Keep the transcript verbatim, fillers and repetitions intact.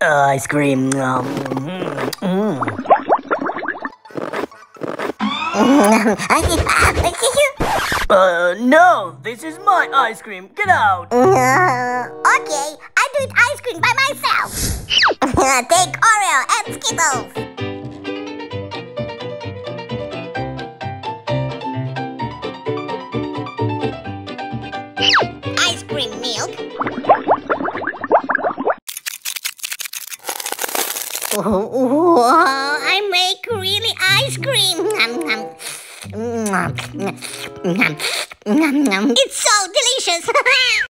Uh, ice cream. Um, mm. uh, no, this is my ice cream. Get out. Uh, okay, I do ice cream by myself. Take Oreo and Skittles. Ice cream milk. Whoa, I make really ice cream. It's so delicious.